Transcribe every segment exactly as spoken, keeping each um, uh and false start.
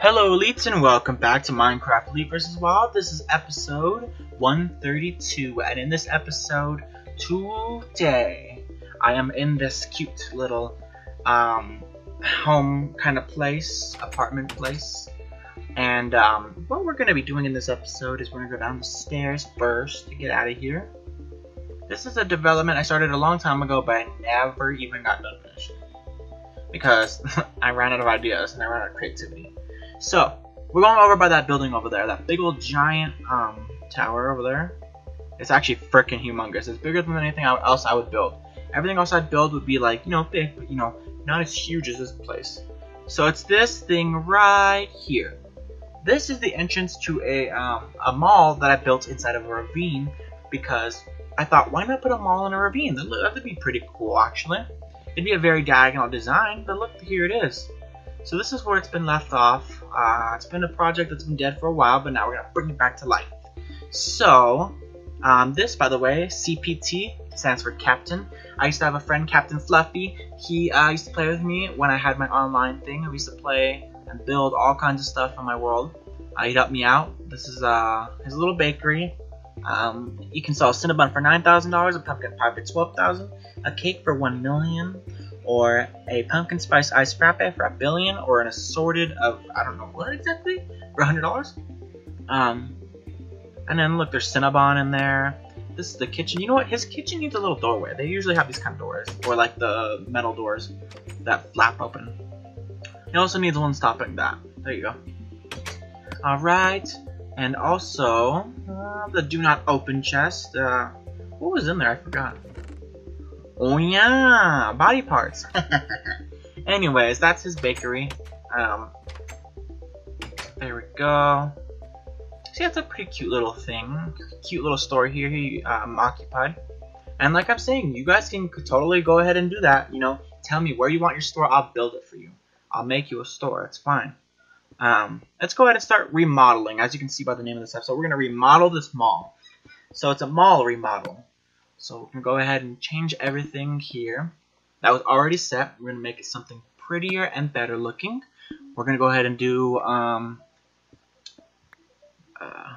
Hello Elites and welcome back to Minecraft Elite versus. Wild. This is episode one thirty-two, and in this episode today I am in this cute little um, home kind of place, apartment place, and um, what we're going to be doing in this episode is we're going to go down the stairs first to get out of here. This is a development I started a long time ago, but I never even got done finishing because I ran out of ideas and I ran out of creativity. So, we're going over by that building over there, that big old giant um, tower over there. It's actually freaking humongous. It's bigger than anything else I would build. Everything else I'd build would be like, you know, big, but you know, not as huge as this place. So it's this thing right here. This is the entrance to a, um, a mall that I built inside of a ravine because I thought, why not put a mall in a ravine? That would be pretty cool, actually. It'd be a very diagonal design, but look, here it is. So this is where it's been left off. Uh, it's been a project that's been dead for a while, but now we're going to bring it back to life. So, um, this, by the way, C P T stands for Captain. I used to have a friend, Captain Fluffy. He uh, used to play with me when I had my online thing. We used to play and build all kinds of stuff in my world. Uh, he'd help me out. This is uh, his little bakery. Um, you can sell a Cinnabon for nine thousand dollars, a pumpkin pie for twelve thousand dollars, a cake for one million dollars. Or a pumpkin spice ice frappe for a billion, or an assorted of, I don't know what exactly, for one hundred dollars. Um, and then look, there's Cinnabon in there. This is the kitchen. You know what? His kitchen needs a little doorway. They usually have these kind of doors, or like the metal doors that flap open. It also needs one stopping that. There you go. Alright, and also uh, the do not open chest. Uh, what was in there? I forgot. Oh yeah, body parts. Anyways, that's his bakery. Um, there we go. See, that's a pretty cute little thing. Cute little store here. He um, occupied. And like I'm saying, you guys can totally go ahead and do that. You know, tell me where you want your store. I'll build it for you. I'll make you a store. It's fine. Um, let's go ahead and start remodeling. As you can see by the name of this episode, we're gonna remodel this mall. So it's a mall remodel. So we're going to go ahead and change everything here that was already set. We're going to make it something prettier and better looking. We're going to go ahead and do, um, uh,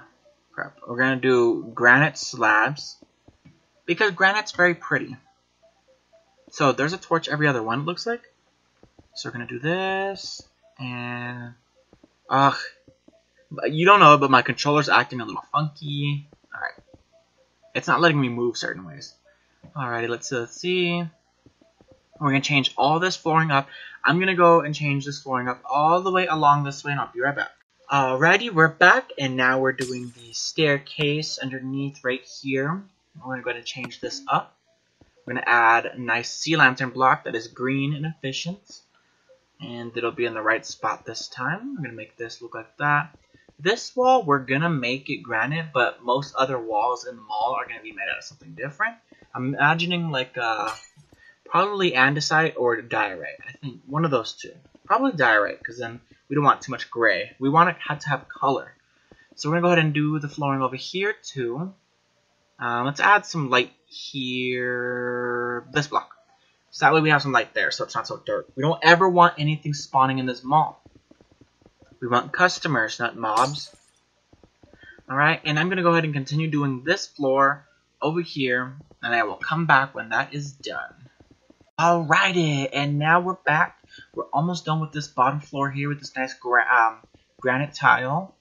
crap. We're going to do granite slabs because granite's very pretty. So there's a torch every other one, it looks like. So we're going to do this and, ugh, you don't know, but my controller's acting a little funky. All right. It's not letting me move certain ways. Alrighty, let's, let's see. We're going to change all this flooring up. I'm going to go and change this flooring up all the way along this way, and I'll be right back. Alrighty, we're back, and now we're doing the staircase underneath right here. We're going to go ahead and change this up. We're going to add a nice sea lantern block that is green and efficient. And it'll be in the right spot this time. We're going to make this look like that. This wall, we're going to make it granite, but most other walls in the mall are going to be made out of something different. I'm imagining like uh, probably andesite or diorite. I think one of those two. Probably diorite, because then we don't want too much gray. We want it have to have color. So we're going to go ahead and do the flooring over here too. Um, let's add some light here. This block. So that way we have some light there, so it's not so dark. We don't ever want anything spawning in this mall. We want customers, not mobs. Alright, and I'm going to go ahead and continue doing this floor over here, and I will come back when that is done. Alrighty, and now we're back. We're almost done with this bottom floor here with this nice gra um, granite tile,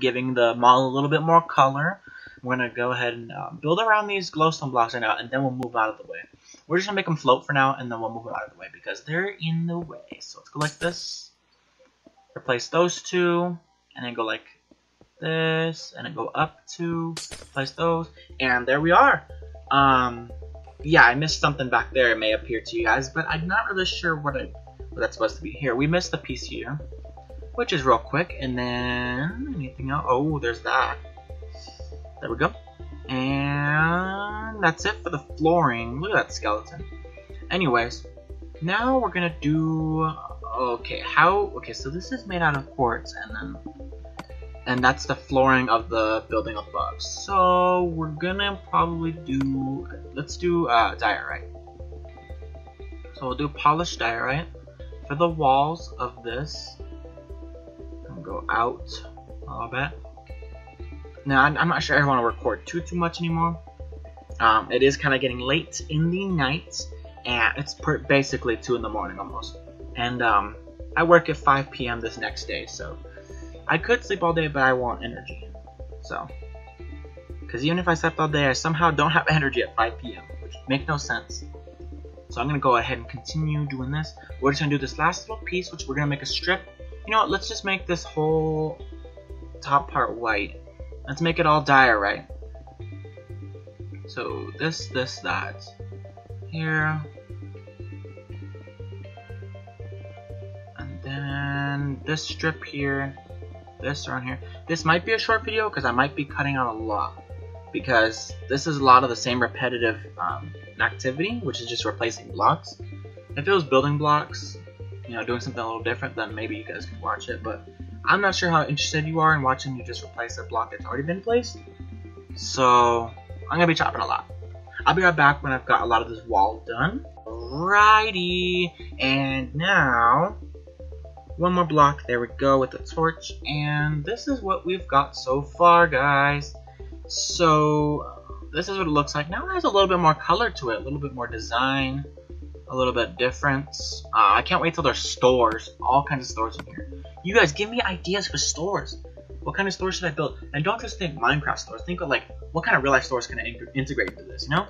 giving the mall a little bit more color. We're going to go ahead and uh, build around these glowstone blocks right now, and then we'll move out of the way. We're just going to make them float for now, and then we'll move them out of the way because they're in the way. So let's go like this. Replace those two, and then go like this, and then go up two, place those, and there we are. Um, yeah, I missed something back there. It may appear to you guys, but I'm not really sure what, I, what that's supposed to be here. We missed the piece here, which is real quick, and then anything else? Oh, there's that. There we go. And that's it for the flooring. Look at that skeleton. Anyways, now we're gonna do... Okay, how, okay, so this is made out of quartz, and then, and that's the flooring of the building above. So we're gonna probably do, let's do uh, diorite. So we'll do polished diorite for the walls of this. go out a little bit. Now, I'm not sure I want to record too, too much anymore. Um, it is kind of getting late in the night, and it's per basically two in the morning almost. And um, I work at five P M this next day, so I could sleep all day, but I want energy. So, because even if I slept all day, I somehow don't have energy at five P M, which makes no sense. So I'm going to go ahead and continue doing this. We're just going to do this last little piece, which we're going to make a strip. You know what, let's just make this whole top part white. Let's make it all diorite. So this, this, that. Here. And then this strip here. This around here. This might be a short video because I might be cutting out a lot. Because this is a lot of the same repetitive um, activity, which is just replacing blocks. If it was building blocks, you know, doing something a little different, then maybe you guys can watch it. But I'm not sure how interested you are in watching you just replace a block that's already been placed. So, I'm going to be chopping a lot. I'll be right back when I've got a lot of this wall done. Alrighty. And now, one more block. There we go with the torch. And this is what we've got so far, guys. So, this is what it looks like. Now it has a little bit more color to it. A little bit more design. A little bit different. Uh, I can't wait till there's stores. All kinds of stores in here. You guys, give me ideas for stores. What kind of stores should I build? And don't just think Minecraft stores. Think of, like, what kind of real-life stores can I in integrate into this, you know?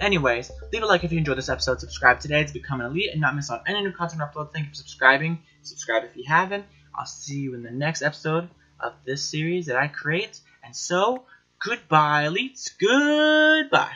Anyways, leave a like if you enjoyed this episode. Subscribe today to become an elite and not miss out on any new content upload. Thank you for subscribing. Subscribe if you haven't. I'll see you in the next episode of this series that I create. And so, goodbye, elites. Goodbye.